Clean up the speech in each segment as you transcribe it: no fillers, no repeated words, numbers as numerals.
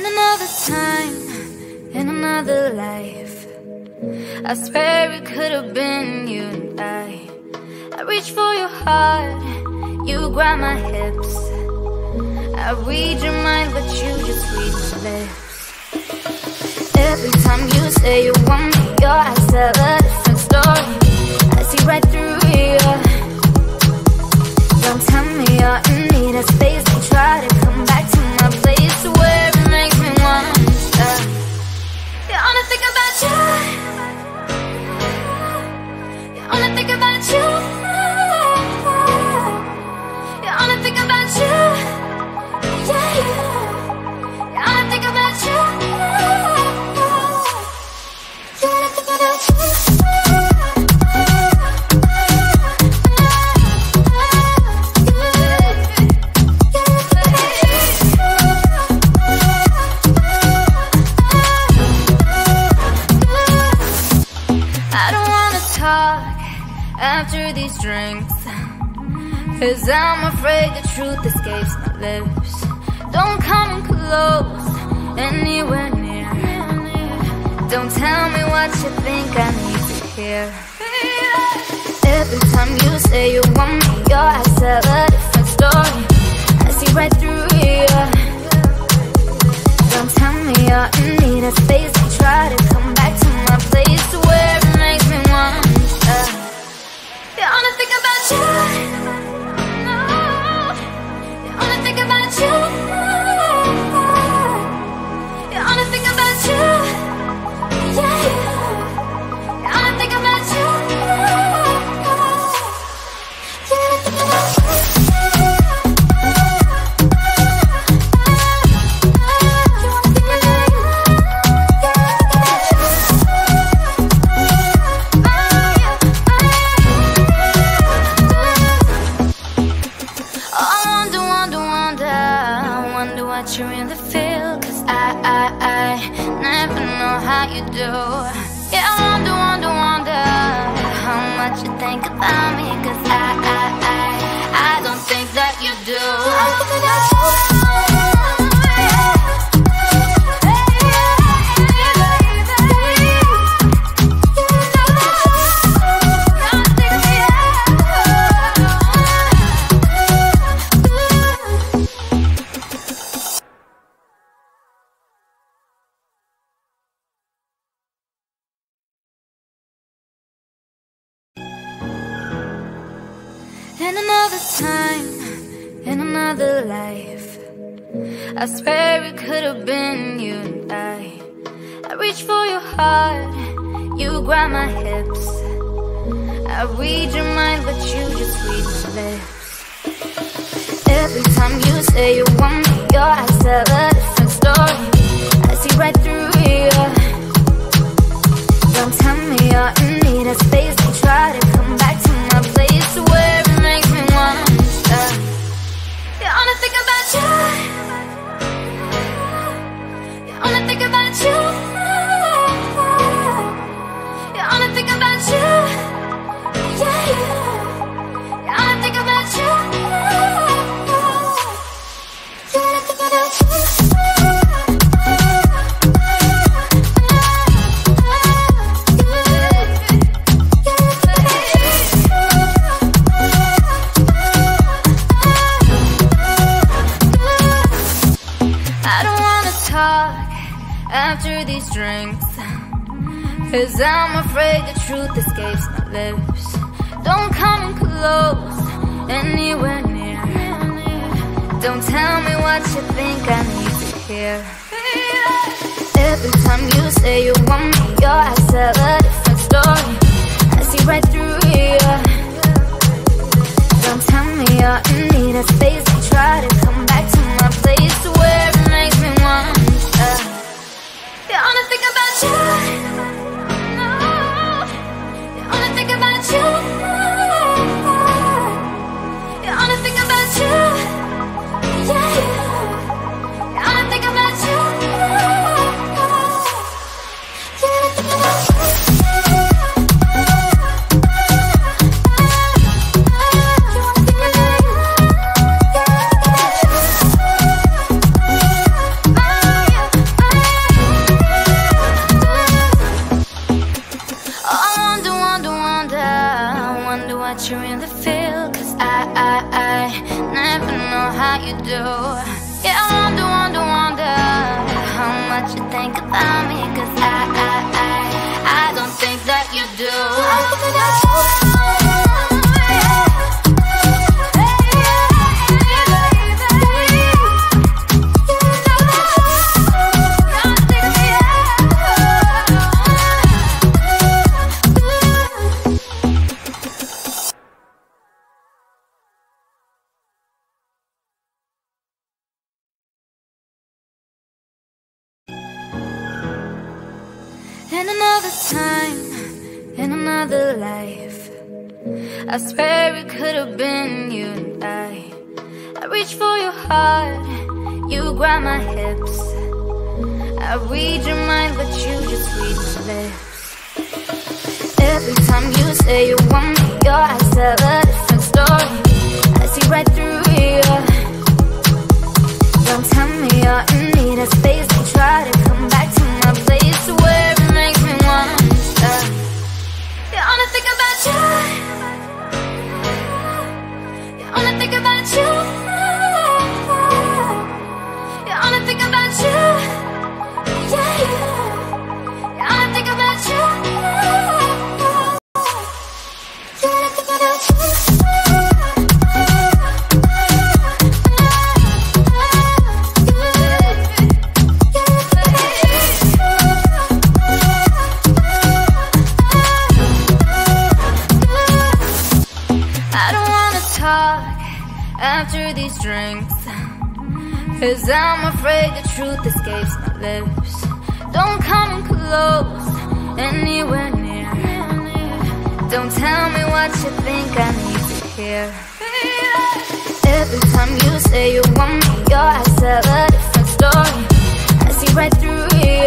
In another time, in another life, I swear it could have been you and I reach for your heart, you grab my hips, I read your mind but you just read your lips. Every time you say you want me, your eyes tell a different story, I see right through you. Don't tell me you're in need of space, don't try to come back to my place where it makes me wanna stop. You only think about you, you only think about you, you only think about you, yeah, you only think about you, you only think about you. After these drinks, cause I'm afraid the truth escapes my lips. Don't come close, anywhere near. Don't tell me what you think I need to hear. Every time you say you want me, your eyes tell a different story, I see right through you. Don't tell me you're in need of space, I try to come back to my place where it makes me want. You only think about you, no. You only think about you, you only think about you, yeah. You only think about you, you only think about you. Life, I swear it could have been you and I reach for your heart, you grab my hips, I read your mind but you just read your lips. Every time you say you want me, your eyes tell a different story, I see right through you. Don't tell me you're in need of space, don't try to come back to my place where it makes me wanna stop. You only think about you, you only think about you, you only think about you, yeah, you only think about you, you only think about you. After these drinks, cause I'm afraid the truth escapes my lips. Don't come close, anywhere near. Don't tell me what you think I need to hear. Every time you say you want me, your eyes tell a different story, I see right through you. Don't tell me you're in need of space, I try to come back to my place where it makes me want. You only think about you, no. You only think about you, you only think about you, yeah. You only think about you, you only think about you. do. Yeah, I wonder how much you think about me, cause I don't think that you do. Life, I swear it could have been you and I reach for your heart, you grab my hips. I read your mind, but you just read my lips. Every time you say you want me, your eyes tell a different story. I see right through you. Don't tell me you're in need of space, and try to come back to my place where it makes me wanna stop. You only think about you. You only think about you. You only think about you. Yeah, yeah. You only think about you. You only think about you. After these drinks, cause I'm afraid the truth escapes my lips. Don't come close, anywhere near. Don't tell me what you think I need to hear. Every time you say you want me, your eyes tell a different story. I see right through you.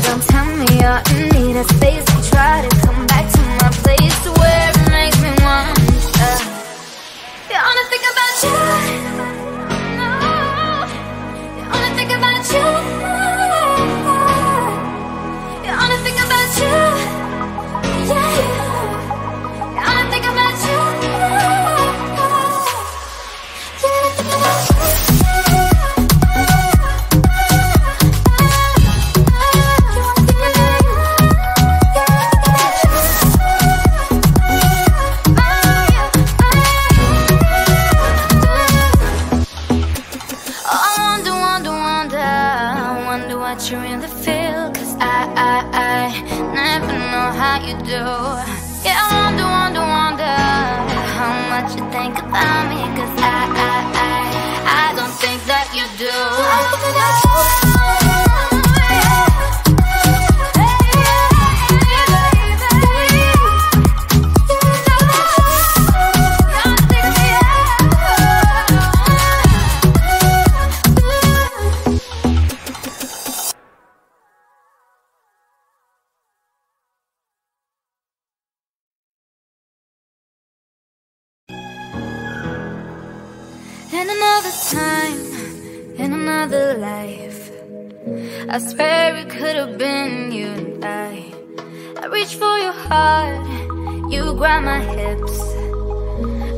Don't tell me you're in need of space, and try to come back to my place where it makes me want. You only think about you. No. You only think about you. You only think about you. Yeah, yeah. You only think about you. You only think about you. I swear it could have been you and I reach for your heart, you grab my hips.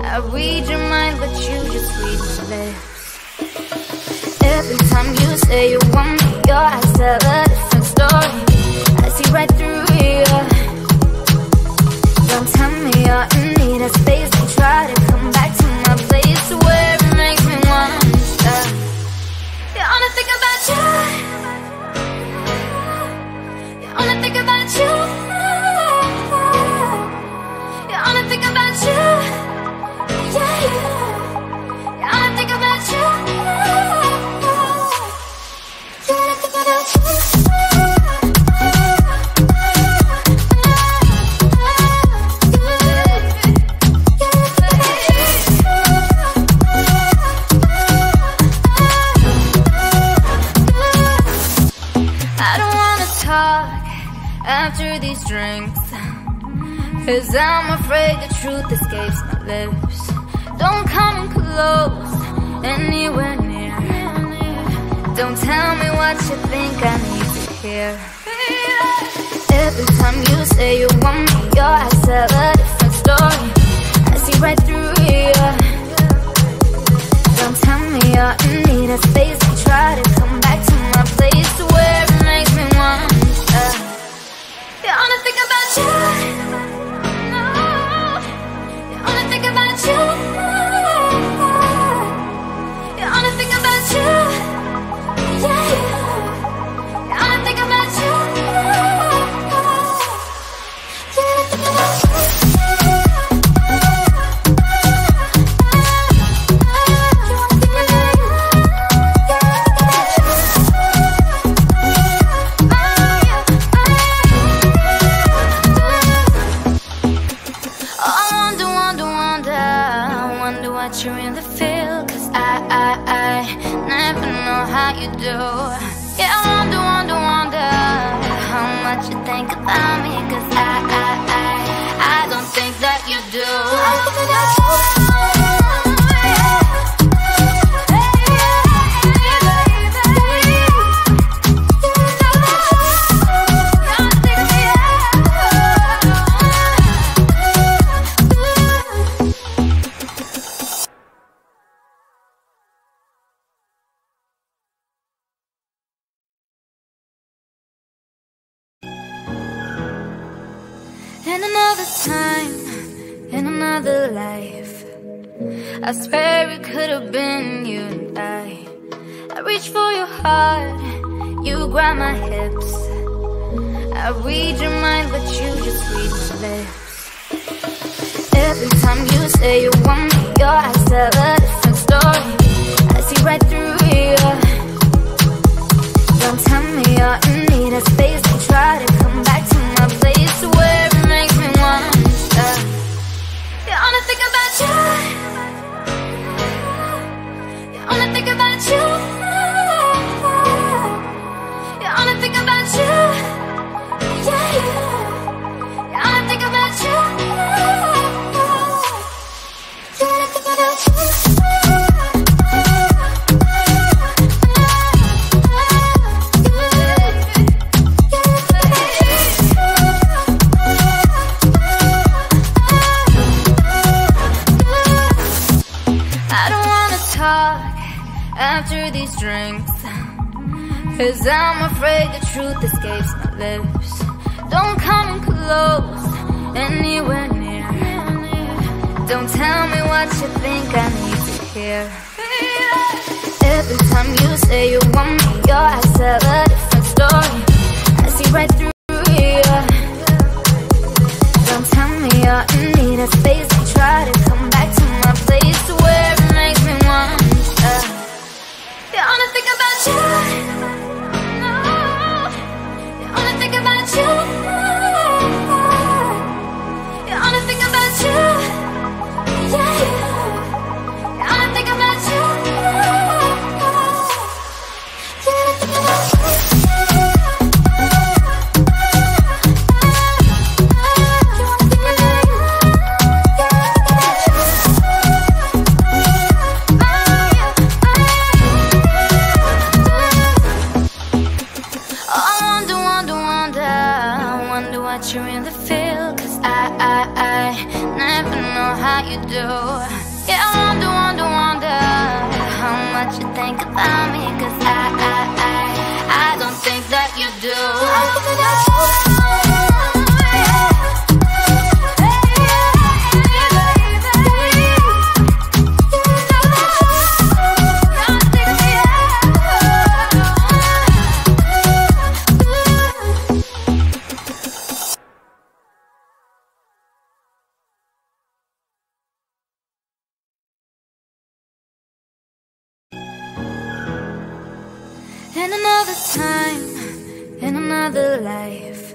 I read your mind, but you just read my lips. Every time you say you want me, your eyes tell a different story. I see right through you. Don't tell me you're in need of space, and try to come back to my place where it makes me wanna stop. You only think about you. You only think about you. You only think about you. Yeah, yeah. You only think about you. You only think about you. After these drinks, cause I'm afraid the truth escapes my lips. Don't come close, anywhere near. Don't tell me what you think I need to hear. Every time you say you want me, your eyes tell a different story. I see right through you. out and need a space to try to come back to my place to where it makes me want. The only thing about you, no, the only thing about you, the only thing about you, yeah, the only thing about you, yeah, the only thing about you. You're in the field, cause I never know how you do. Yeah, I wonder, wonder, wonder how much you think about me, cause I don't think that you do. In another time, in another life, I swear it could have been you and I reach for your heart, you grab my hips, I read your mind, but you just read my lips. Every time you say you want me, your eyes tell a different story, I see right through you. Don't tell me you're in need of space, I try to come back to my place to where think about you, you only think about you, you only think about you, yeah, you only think about you, you only think about you. After these drinks, cause I'm afraid the truth escapes my lips. Don't come close, anywhere near. Don't tell me what you think I need to hear. Every time you say you want me, your eyes tell a different story, I see right through you. Don't tell me you're in need of space, I try to come back to my place to where it makes me want. The only thing about you, no, the only thing about you, the only thing about you, yeah, the only thing about you, the only thing about you. You're in the field, cause I never know how you do. Yeah, I wonder, wonder, wonder how much you think about me, cause I don't think that you do. In another time, in another life,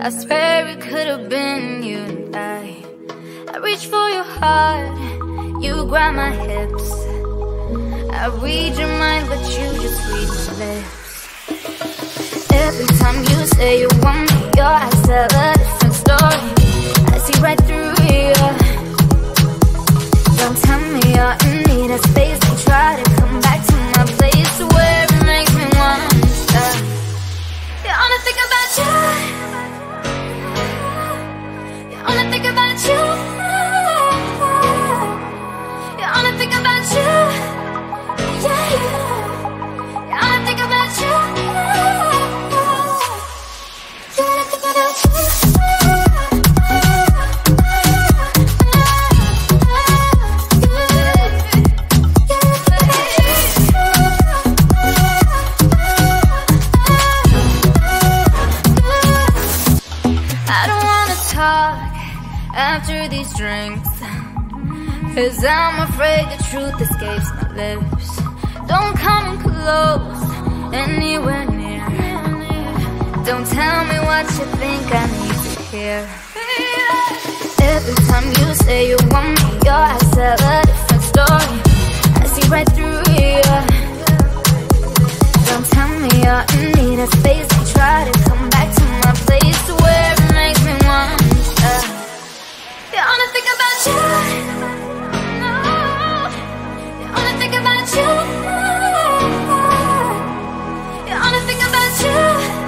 I swear it could have been you and I reach for your heart, you grab my hips, I read your mind, but you just read my lips. Every time you say you want me, your eyes tell a different story, I see right through you. Don't tell me you're in need of space, I try to come back to my place to where makes me want to stop. You only think about you, you only think about you, you only think about you, the truth escapes my lips. Don't come close, anywhere near. Don't tell me what you think I need to hear. Every time you say you want me, your eyes tell a different story. I see right through you. Don't tell me you're in need of space. I try to come back to my place, to where it makes me wonder. The only thing about you, no, the only thing about you, the only thing about you.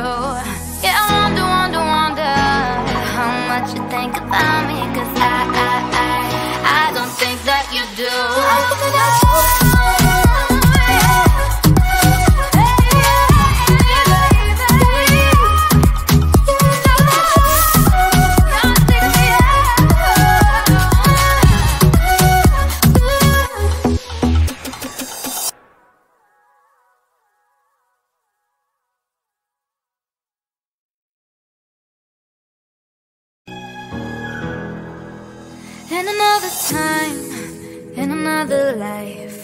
Yeah, I wonder how much you think about me, 'cause I don't think that you do. Another life,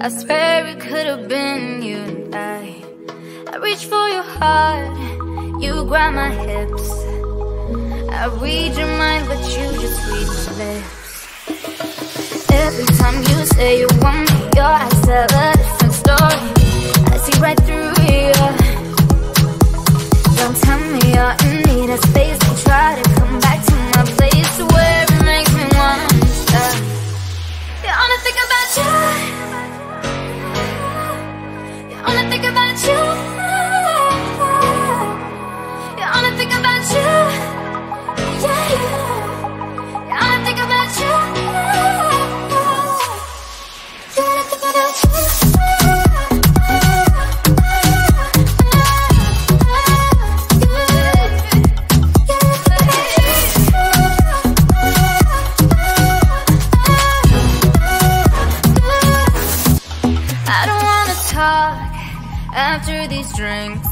I swear it could have been you and I reach for your heart, you grab my hips, I read your mind, but you just read my lips. Every time you say you want me, your eyes tell a different story, I see right through you. Don't tell me you're in need of space, don't try to come back to my place, where it makes me wanna stop. I wanna think about you. I wanna think about you. I wanna think about you. I wanna think about you. You wanna think about you. After these drinks,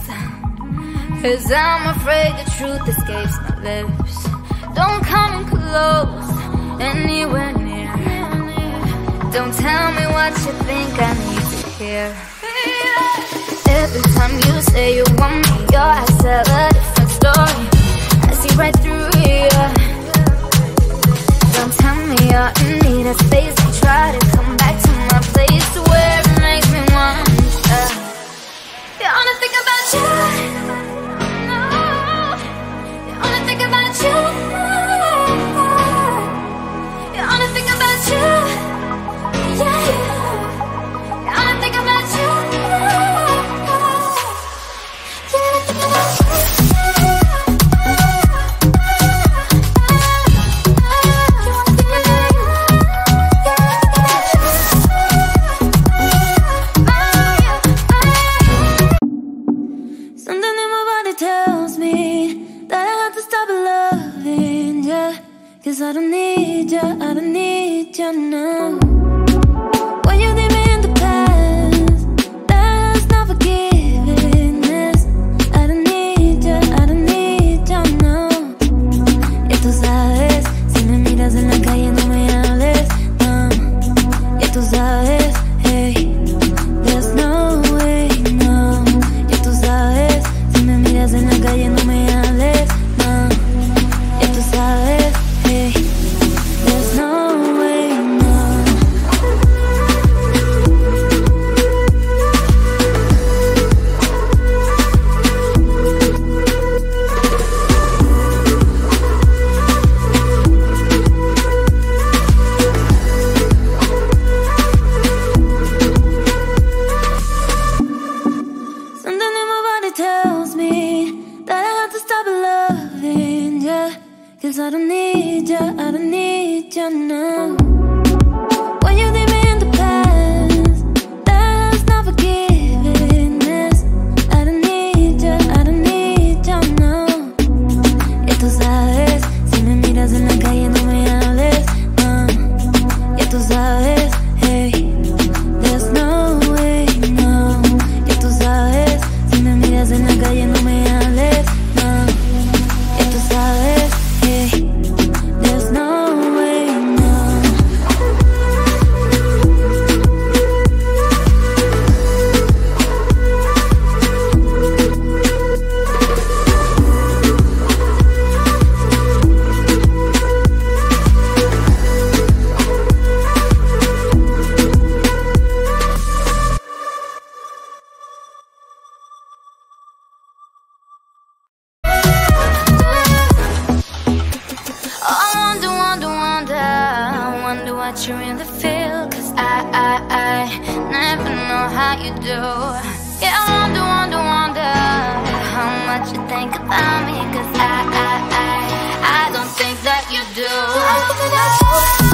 'cause I'm afraid the truth escapes my lips. Don't come close, anywhere near. Don't tell me what you think I need to hear. Every time you say you want me, your eyes tell a different story, I see right through you. Don't tell me you're in need of space, don't try to come back to my place, where it makes me wonder. I wanna think about you. I wanna think about you. I wanna think about you. I wanna think about you. I wanna think about you. I don't need ya, I don't need ya now. When you did me in the past, that's not forgiveness. I don't need ya, I don't need ya now. Ya tú sabes, si me miras en la calle no me hables, no. Ya tú sabes, hey, there's no way, no. Ya tú sabes, si me miras en la calle no me hables, no. Ya tú sabes. I don't need you now. When you did me in the past, that's not forgiveness. I don't need you, I don't need you now. Ya tú sabes, si me miras en la calle no me hables, no. Ya tú sabes, hey, there's no way, no. Ya tú sabes, si me miras en la calle no me hables, no. Ya tú sabes, hey. much you think about me, cause I don't think that you do.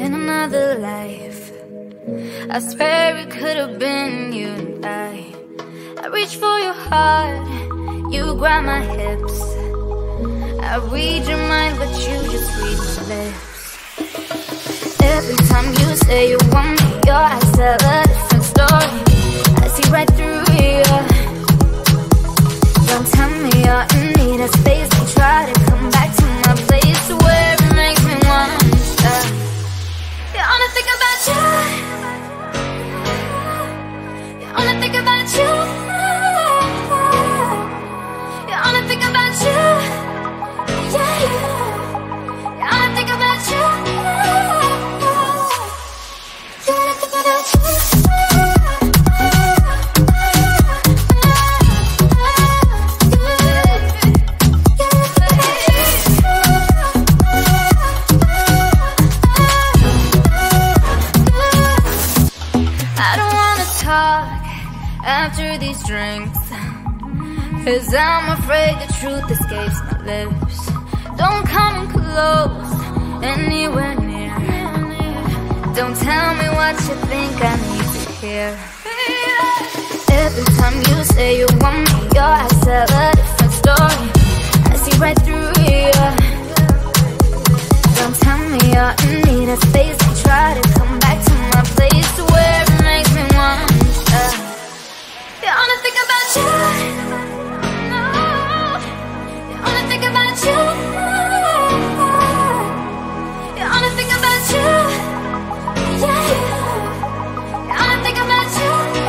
Another life, I swear it could have been you and I reach for your heart, you grab my hips. I read your mind, but you just read my lips. Every time you say you want me, your eyes tell a different story. I see right through you. Don't tell me you're in need of space, don't try to come back to my place where it makes me wanna stop. I wanna think about you. I wanna think about you. I wanna think about you. Yeah, I wanna think about you. I wanna think about you. After these drinks, cause I'm afraid the truth escapes my lips. Don't come close, anywhere near. Don't tell me what you think I need to hear. Every time you say you want me, your eyes tell a different story. I see right through you. Don't tell me you're in need of space, I try to come back to my place where it makes me want. I wanna think about you. I wanna think about you. I wanna think about you. Yeah, I wanna think about you. Yeah, I think about you.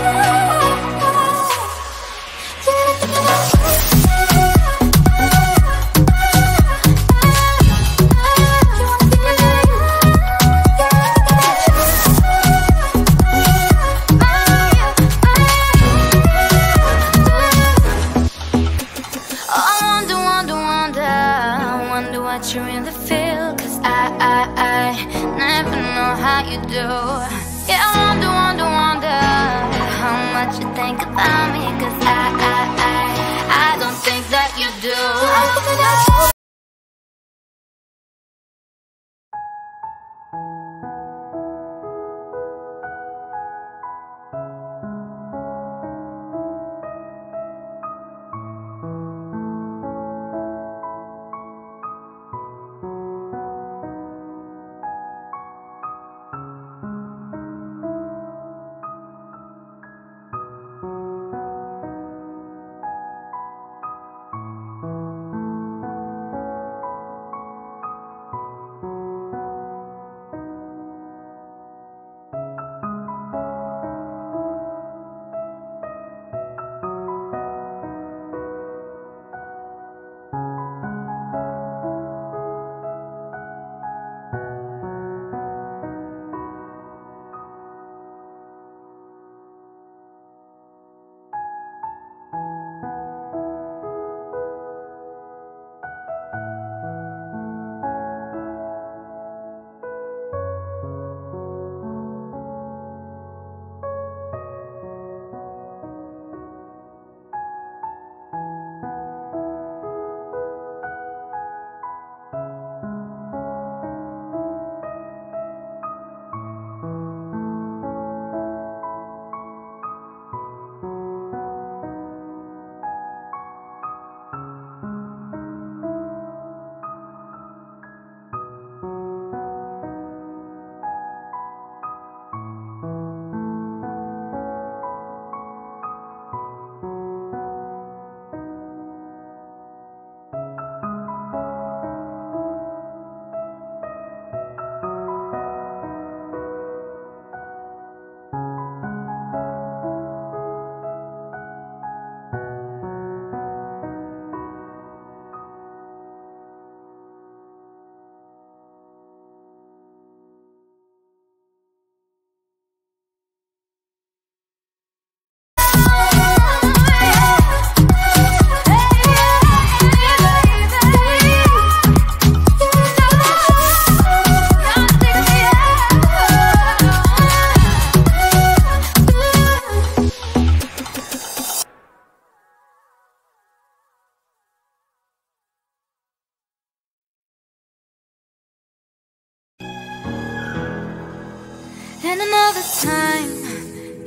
In another time,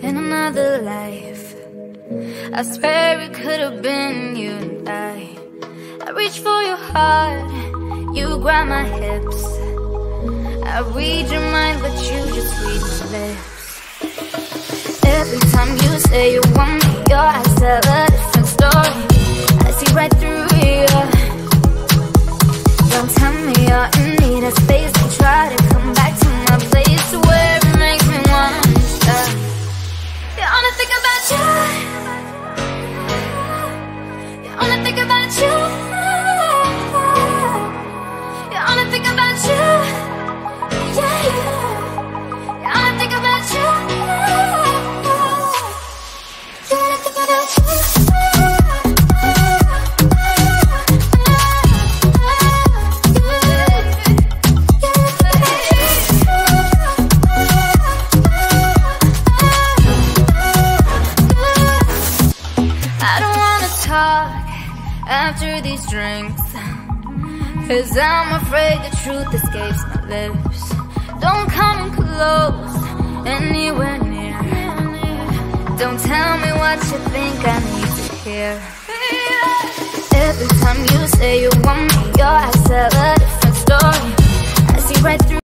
in another life, I swear it could have been you and I reach for your heart, you grab my hips, I read your mind but you just read your lips. Every time you say you want me, your eyes tell a different story, I see right through you. Don't tell me you're in need of space, and try to come back to my place to where it makes me wanna stop. You only think about you, you only think about you, you only think about you, yeah, yeah. You only think about you, you only think about you. After these drinks, cause I'm afraid the truth escapes my lips. Don't come close, anywhere near. Don't tell me what you think I need to hear. Every time you say you want me,